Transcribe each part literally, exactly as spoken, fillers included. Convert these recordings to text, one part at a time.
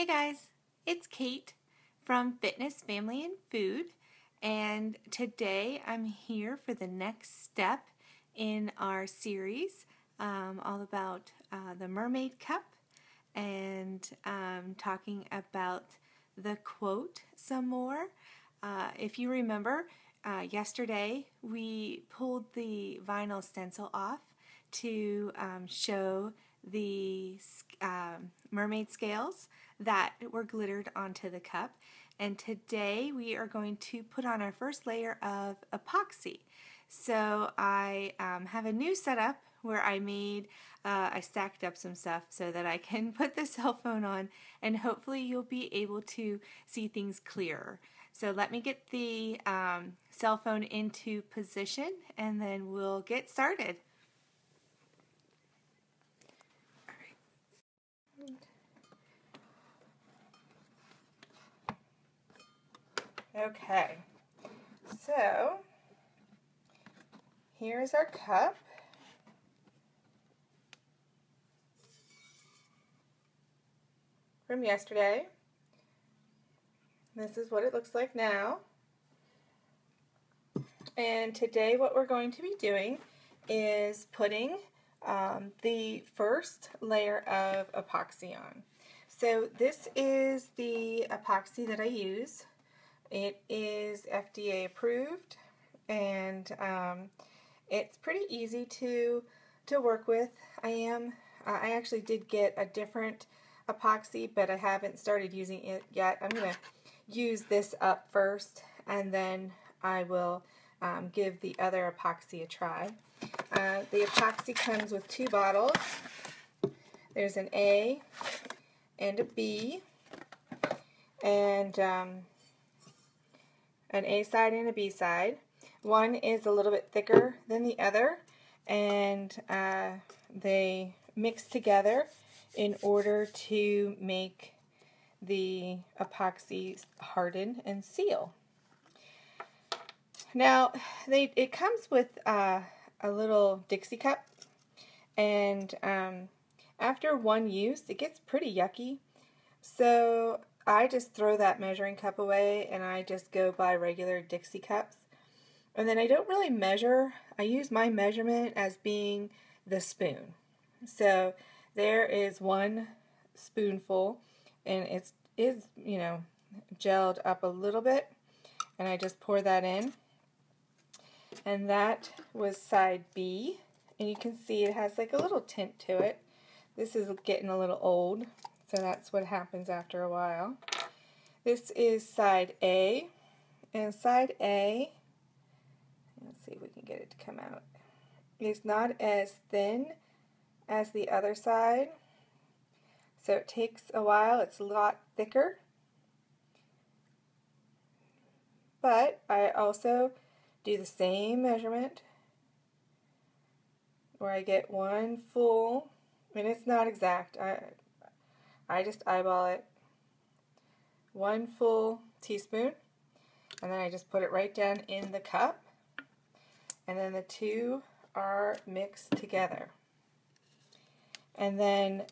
Hey guys, it's Kate from Fitness, Family, and Food, and today I'm here for the next step in our series um, all about uh, the mermaid cup and um, talking about the quote some more. Uh, if you remember, uh, yesterday we pulled the vinyl stencil off to um, show the um, mermaid scales that were glittered onto the cup, and today we are going to put on our first layer of epoxy. So I um, have a new setup where I made, uh, I stacked up some stuff so that I can put the cell phone on, and hopefully you'll be able to see things clearer. So let me get the um, cell phone into position and then we'll get started. Okay, so here's our cup. From yesterday. This is what it looks like now. And today what we're going to be doing is putting um, the first layer of epoxy on. So this is the epoxy that I use. It is F D A approved, and um, it's pretty easy to to work with. I am uh, I actually did get a different epoxy, but I haven't started using it yet. I'm going to use this up first, and then I will um, give the other epoxy a try. Uh, the epoxy comes with two bottles. There's an A and a B, and um, an A side and a B side. One is a little bit thicker than the other, and uh, they mix together in order to make the epoxy harden and seal. Now, they, it comes with uh, a little Dixie cup, and um, after one use, it gets pretty yucky. So I just throw that measuring cup away, and I just go by regular Dixie cups. And then I don't really measure. I use my measurement as being the spoon. So there is one spoonful, and it's is you know gelled up a little bit, and I just pour that in. And that was side B, and you can see it has like a little tint to it. This is getting a little old, so that's what happens after a while. This is side A, and side A, let's see if we can get it to come out, is not as thin as the other side, so it takes a while. It's a lot thicker, but I also do the same measurement where I get one full, and it's not exact, I, I just eyeball it, one full teaspoon, and then I just put it right down in the cup, and then the two are mixed together. And then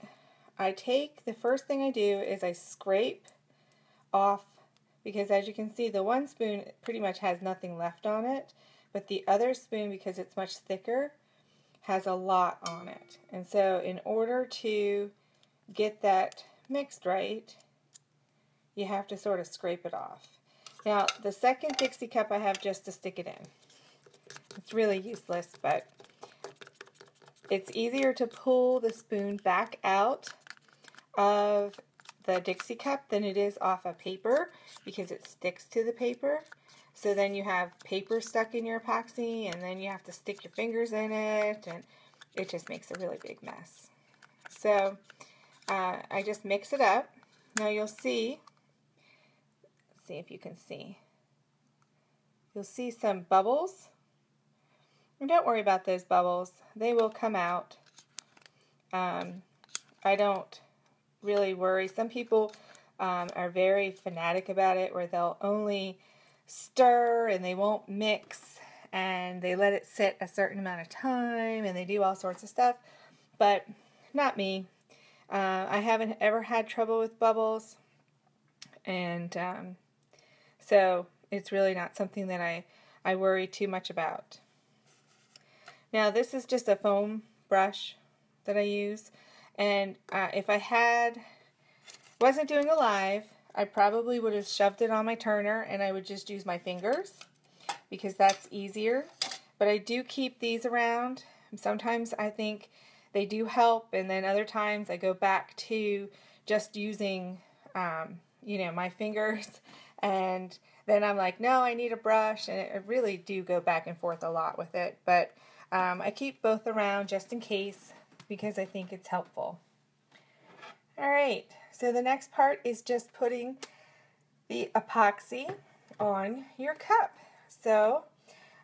I take, the first thing I do is I scrape off, because as you can see, the one spoon pretty much has nothing left on it, but the other spoon, because it's much thicker, has a lot on it. And so in order to get that mixed right, you have to sort of scrape it off. Now, the second Dixie cup I have just to stick it in. It's really useless, but it's easier to pull the spoon back out of the Dixie cup than it is off a paper, because it sticks to the paper. So then you have paper stuck in your epoxy, and then you have to stick your fingers in it, and it just makes a really big mess. So uh, I just mix it up. Now you'll see, let's see if you can see, you'll see some bubbles. And don't worry about those bubbles. They will come out. Um, I don't really worry. Some people um, are very fanatic about it, where they'll only stir and they won't mix, and they let it sit a certain amount of time, and they do all sorts of stuff. But not me. Uh, I haven't ever had trouble with bubbles, and um, so it's really not something that I, I worry too much about. Now this is just a foam brush that I use, and uh, if I had wasn't doing a live, I probably would have shoved it on my turner and I would just use my fingers because that's easier. But I do keep these around. Sometimes I think they do help, and then other times I go back to just using um, you know, my fingers, and then I'm like, no, I need a brush, and I really do go back and forth a lot with it. But um, I keep both around just in case because I think it's helpful. Alright, so the next part is just putting the epoxy on your cup. So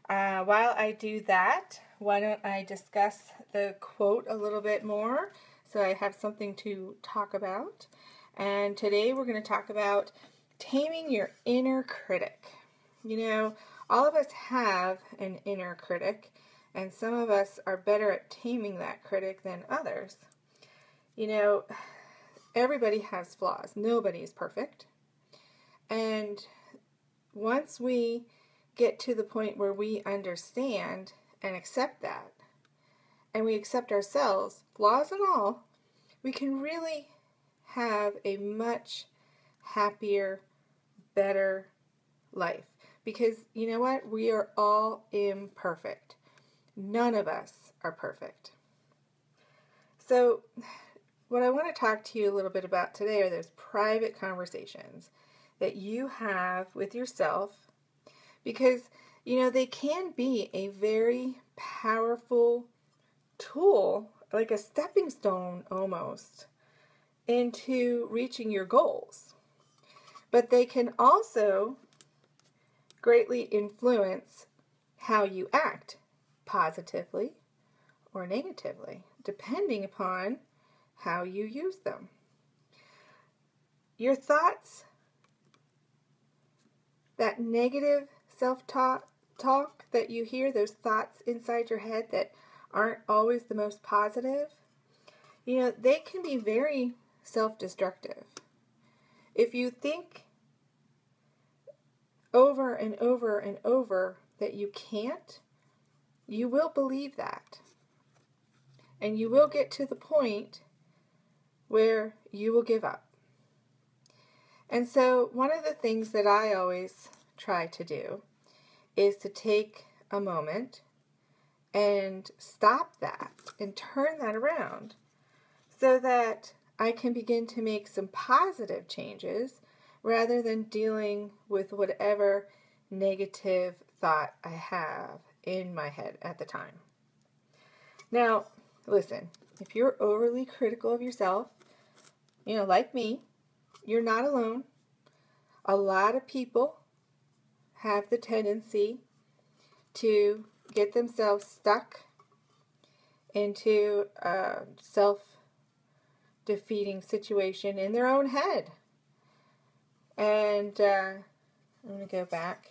uh, while I do that, why don't I discuss the quote a little bit more so I have something to talk about. And today we're going to talk about taming your inner critic. You know, all of us have an inner critic, and some of us are better at taming that critic than others. You know, everybody has flaws. Nobody is perfect. And once we get to the point where we understand and accept that, and we accept ourselves, flaws and all, we can really have a much happier, better life. Because you know what? We are all imperfect. None of us are perfect. So what I want to talk to you a little bit about today are those private conversations that you have with yourself, because, you know, they can be a very powerful tool, like a stepping stone almost, into reaching your goals. But they can also greatly influence how you act, positively or negatively, depending upon how you use them. Your thoughts, that negative self-talk talk that you hear, those thoughts inside your head that aren't always the most positive, you know, they can be very self-destructive. If you think over and over and over that you can't, you will believe that. And you will get to the point where you will give up. And so one of the things that I always try to do is to take a moment and stop that and turn that around so that I can begin to make some positive changes rather than dealing with whatever negative thought I have in my head at the time. Now, listen, if you're overly critical of yourself, you know, like me, you're not alone. A lot of people have the tendency to get themselves stuck into a self-defeating situation in their own head. And uh, I'm going to go back.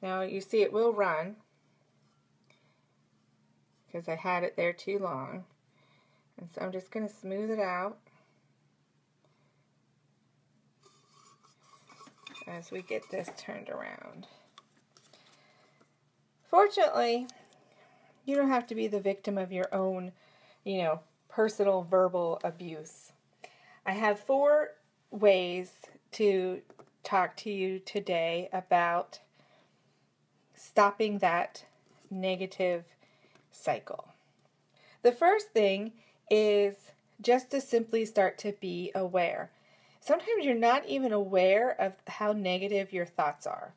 Now, you see it will run, because I had it there too long. And so I'm just going to smooth it out as we get this turned around. Fortunately, you don't have to be the victim of your own, you know, personal verbal abuse. I have four ways to talk to you today about stopping that negative cycle. The first thing is just to simply start to be aware. Sometimes you're not even aware of how negative your thoughts are.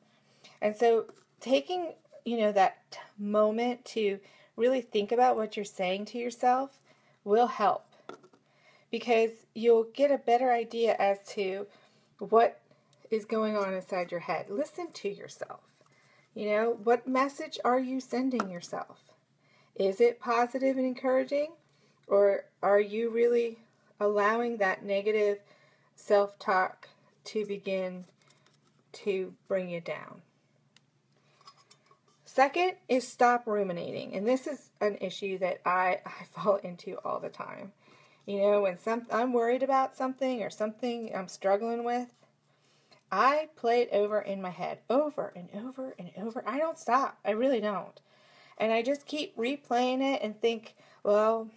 And so taking, you know, that moment to really think about what you're saying to yourself will help, because you'll get a better idea as to what is going on inside your head. Listen to yourself. You know, what message are you sending yourself? Is it positive and encouraging, or are you really allowing that negative self-talk to begin to bring you down? Second is stop ruminating, and this is an issue that I, I fall into all the time. You know, when some, I'm worried about something or something I'm struggling with, I play it over in my head, over and over and over. I don't stop. I really don't. And I just keep replaying it and think, well,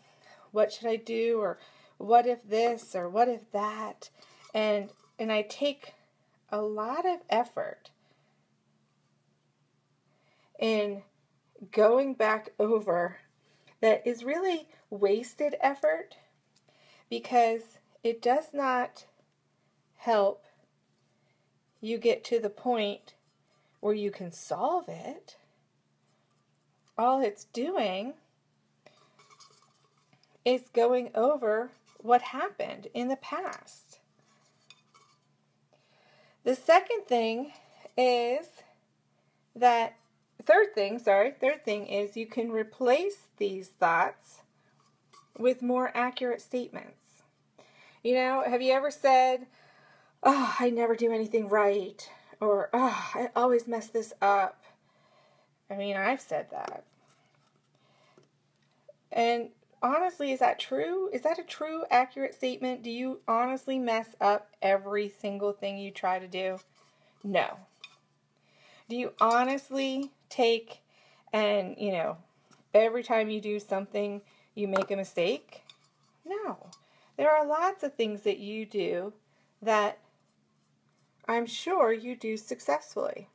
what should I do? Or what if this? Or what if that? And, and I take a lot of effort in going back over that is really wasted effort, because it does not help you get to the point where you can solve it. All it's doing is going over what happened in the past. The second thing is that, third thing, sorry, third thing is you can replace these thoughts with more accurate statements. You know, have you ever said, oh, I never do anything right, or oh, I always mess this up? I mean, I've said that. And honestly, is that true? Is that a true, accurate statement? Do you honestly mess up every single thing you try to do? No. Do you honestly take and, you know, every time you do something, you make a mistake? No. There are lots of things that you do that I'm sure you do successfully.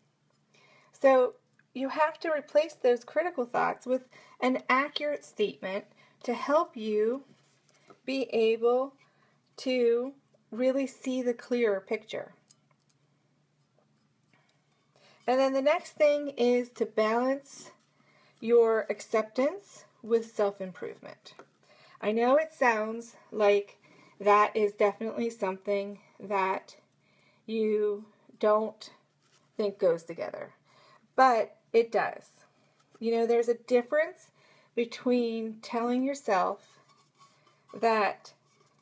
So you have to replace those critical thoughts with an accurate statement to help you be able to really see the clearer picture. And then the next thing is to balance your acceptance with self-improvement. I know it sounds like that is definitely something that you don't think goes together, but it does. You know, there's a difference between telling yourself that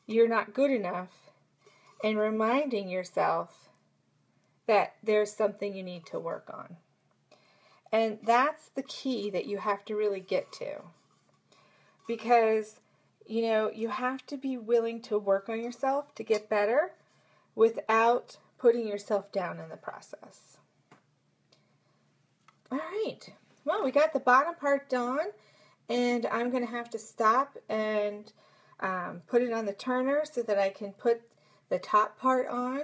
you're not good enough and reminding yourself that there's something you need to work on. And that's the key that you have to really get to. Because, you know, you have to be willing to work on yourself to get better without putting yourself down in the process. All right. Well, we got the bottom part done, and I'm going to have to stop and um, put it on the turner so that I can put the top part on.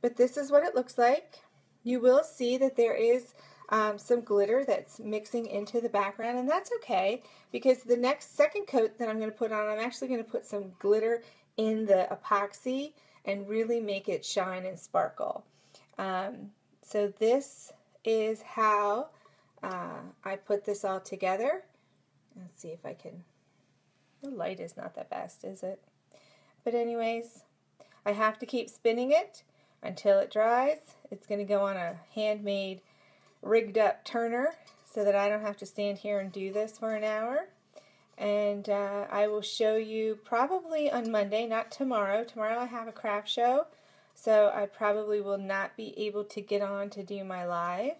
But this is what it looks like. You will see that there is um, some glitter that's mixing into the background, and that's okay, because the next second coat that I'm going to put on, I'm actually going to put some glitter in the epoxy and really make it shine and sparkle. Um, so this is how uh, I put this all together. Let's see if I can, the light is not the best, is it? But anyways, I have to keep spinning it until it dries. It's going to go on a handmade, rigged up turner so that I don't have to stand here and do this for an hour. And uh, I will show you probably on Monday, not tomorrow. Tomorrow I have a craft show, so I probably will not be able to get on to do my live.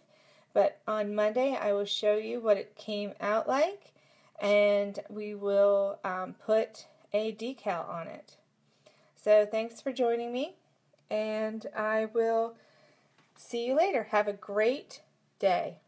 But on Monday I will show you what it came out like, and we will um, put a decal on it. So thanks for joining me, and I will see you later. Have a great day.